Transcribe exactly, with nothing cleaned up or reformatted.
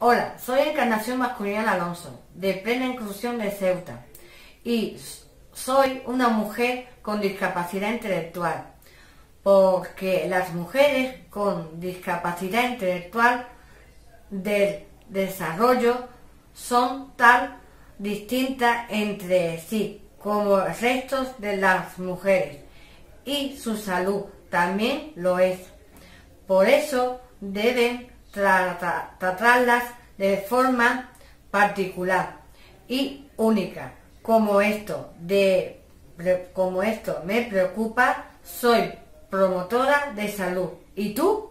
Hola, soy Encarnación Bascuñana Alonso, de Plena Inclusión de Ceuta, y soy una mujer con discapacidad intelectual, porque las mujeres con discapacidad intelectual del desarrollo son tan distintas entre sí como el resto de las mujeres, y su salud también lo es. Por eso deben Trata, tratarlas de forma particular y única. Como esto, de, como esto me preocupa, soy promotora de salud. ¿Y tú?